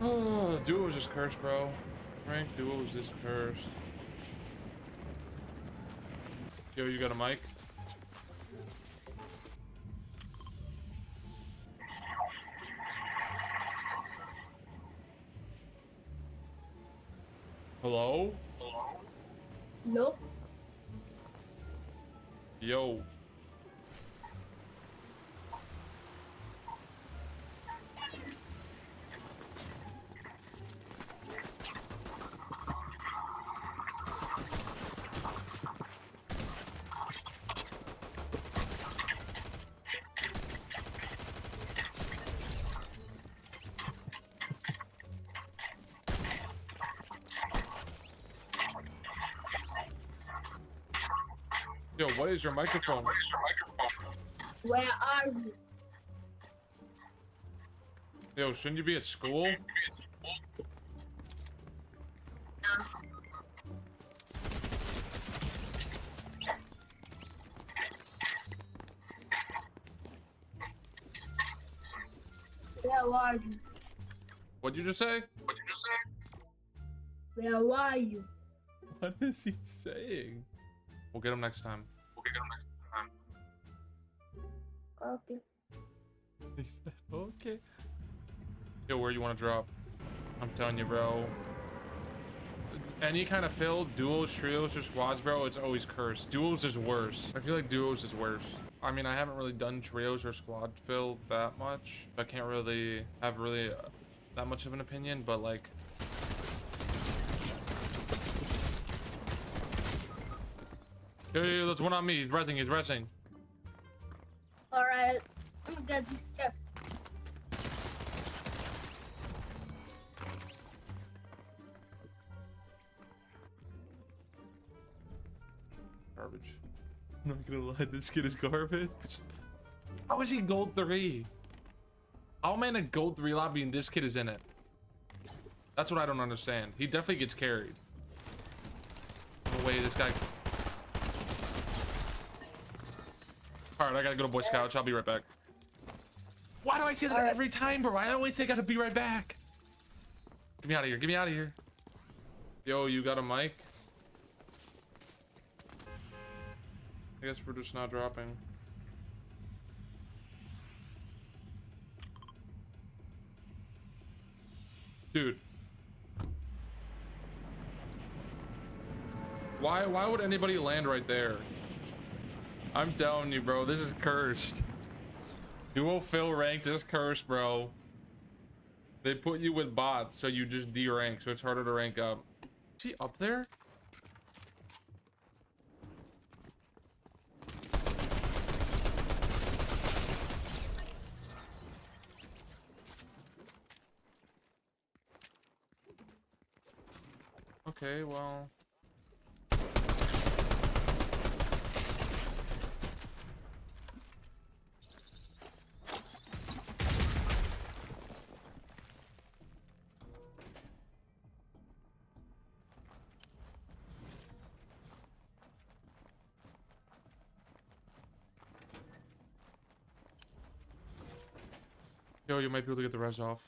Duos is cursed, bro. Ranked duos is cursed. Yo, you got a mic? Hello? Hello? Nope. Yo. Yo, what is your microphone? Where are you? Yo, shouldn't you be at school? No. Where are you? What'd you just say? Where are you? What is he saying? We'll get him next time. Okay. He said, okay. Yo, where you want to drop? I'm telling you, bro. Any kind of fill, duos, trios, or squads, bro, it's always cursed. Duos is worse. I feel like duos is worse. I mean, I haven't really done trios or squad fill that much. I can't really have that much of an opinion, but like... Yo, that's one on me. He's resting. Alright. I'm gonna get this chest. Garbage. I'm not gonna lie. This kid is garbage. How is he gold 3? How am I in a gold 3 lobby and this kid is in it? That's what I don't understand. He definitely gets carried. No way, this guy... All right, I gotta go to Boy Scouts. I'll be right back. Why do I say that every time, bro? I always say I gotta be right back. Get me out of here. Get me out of here. Yo, you got a mic? I guess we're just not dropping. Dude. Why would anybody land right there? I'm telling you, bro, this is cursed. Duo fill ranked is cursed, bro. They put you with bots, so you just de-rank, so it's harder to rank up. Is he up there? Okay, well... Yo, you might be able to get the res off.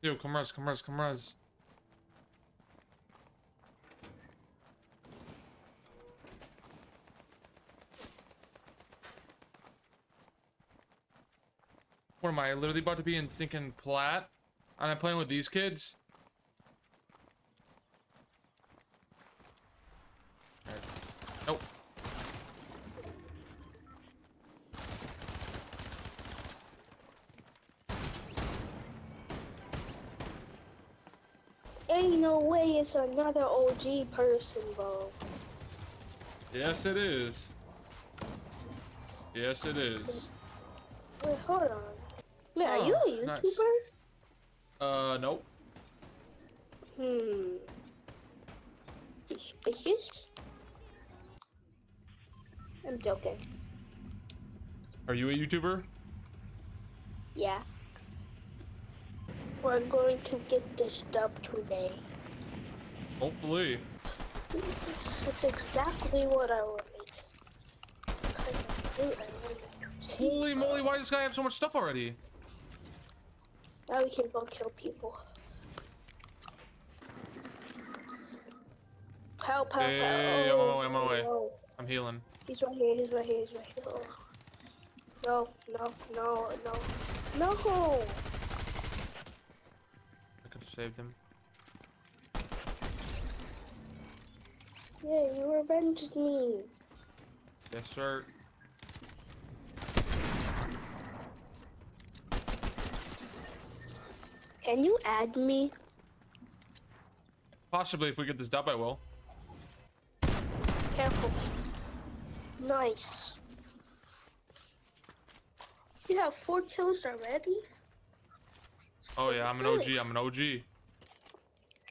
Yo, come res, come res, come res. What am I literally about to be in thinking Platt? And I'm playing with these kids. Right. Nope. Ain't no way it's another OG person, bro. Yes, it is. Yes, it is. Wait, hold on. Man, are you a YouTuber? Nice. Nope. Hmm. Suspicious? I'm joking. Are you a YouTuber? Yeah. We're going to get this dub today. Hopefully. This is exactly what I wanted. Holy moly, why does this guy have so much stuff already? Now we can go kill people. Help, help, help. Hey, I'm away, I'm away. I'm healing. He's right here, he's right here, he's right here. Oh. No, no, no, no, no! I could have saved him. Yeah, you revenged me. Yes, sir. Can you add me? Possibly, if we get this dub, I will. Careful. Nice. You have 4 kills already? Oh yeah, I'm an OG, I'm an OG.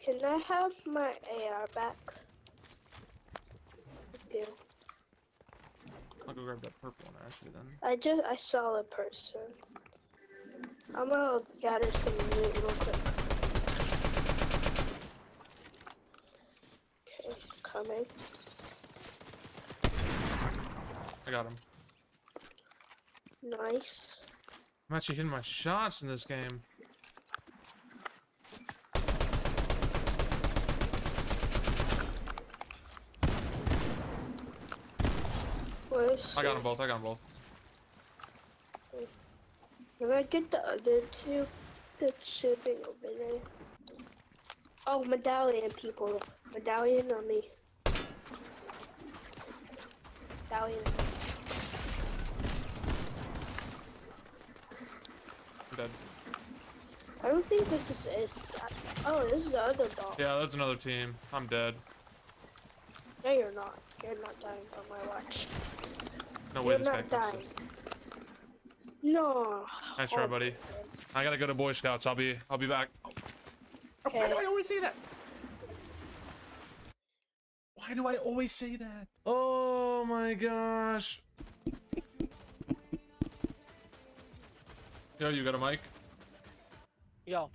Can I have my AR back? Thank you. I'll go grab that purple one actually then. I saw a person. I'm gonna gather some meat real quick. Okay, coming. I got him. Nice. I'm actually hitting my shots in this game. Where's I got them both, I got them both. Can I get the other two? That's shooting over there. Oh, medallion people. Medallion on me. Medallion. Dead. I don't think this is oh, this is the other dog. Yeah, that's another team. I'm dead. No, you're not. You're not dying on my watch. No way, this guy dying. No. Nice try, buddy. I gotta go to Boy Scouts. I'll be back. Okay. Why do I always say that? Why do I always say that? Oh my gosh. Yo, you got a mic? Yo.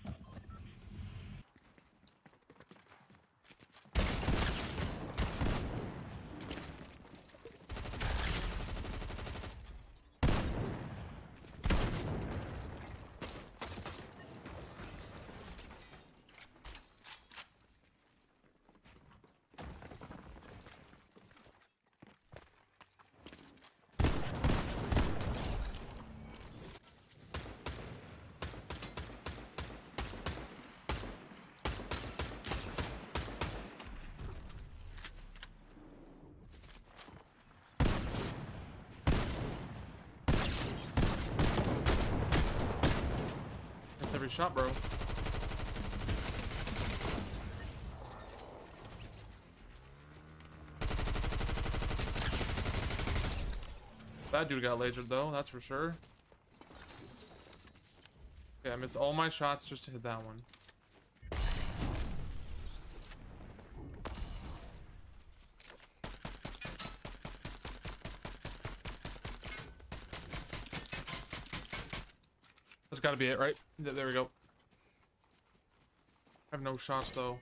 Shot, bro. That dude got lasered though, that's for sure. Okay, I missed all my shots just to hit that one. That's gotta be it, right? There we go. I have no shots though.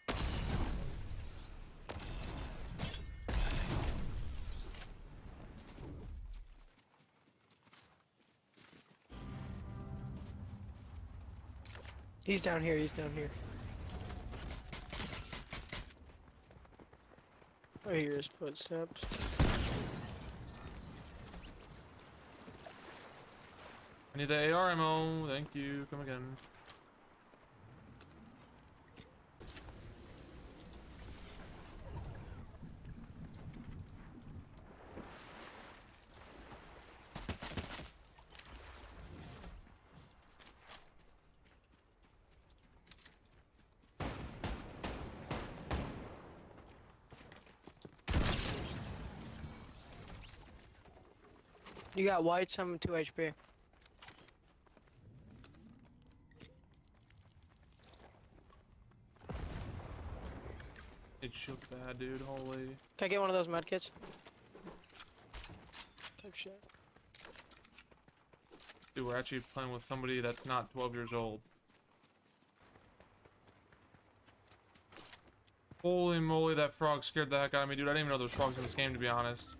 He's down here, he's down here. I hear his footsteps. I need the AR ammo, thank you, come again. You got whites, I'm 2 HP. It shook bad, dude. Holy. Can I get one of those med kits? Type shit. Dude, we're actually playing with somebody that's not 12 years old. Holy moly, that frog scared the heck out of me, dude. I didn't even know there was frogs in this game, to be honest.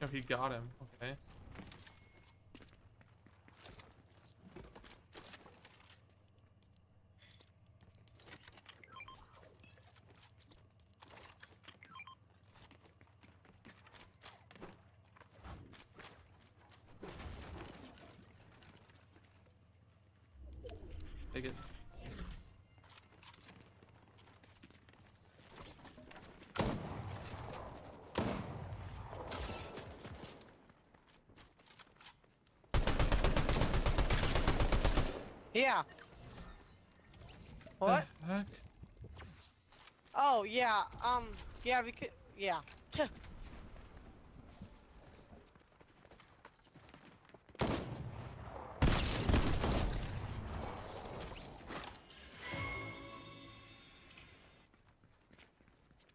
Oh, he got him. Okay. Take it. Yeah. What? The heck? Oh, yeah. Yeah, we could. Yeah.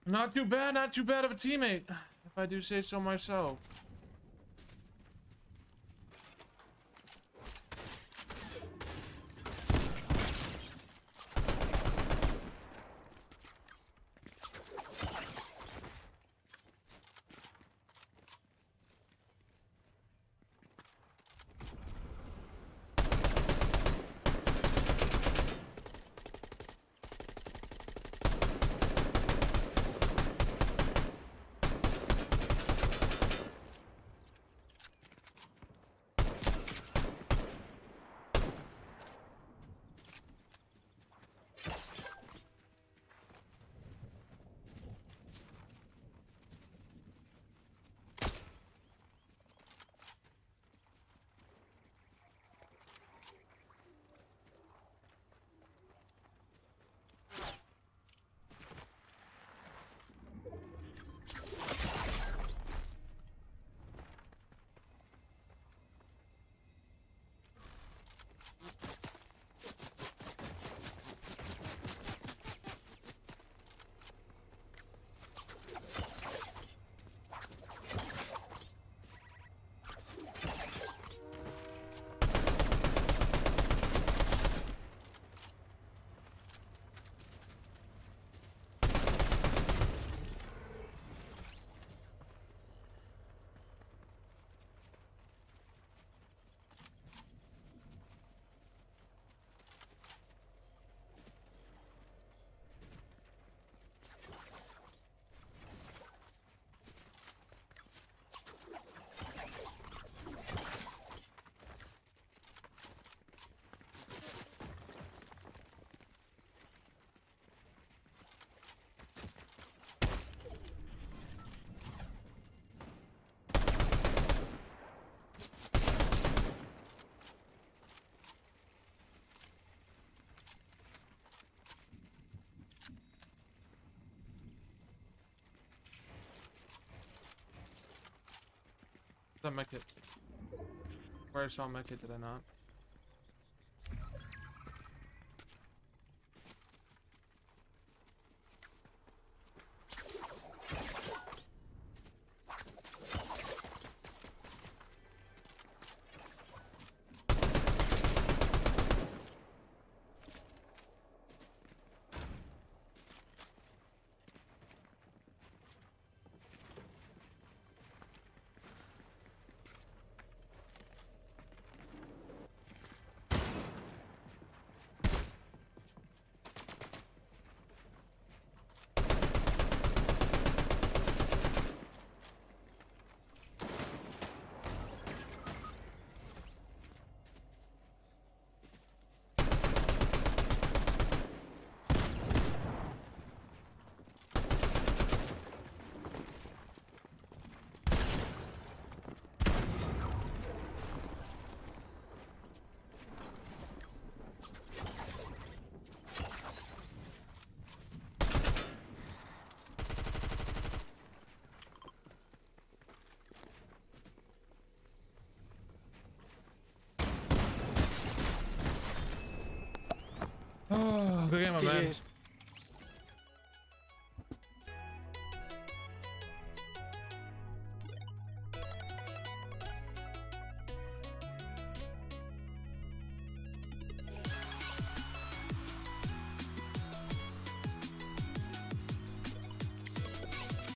Not too bad of a teammate, if I do say so myself. That mech hit. Where I saw mech hit, did I not? Oh, good game, my man.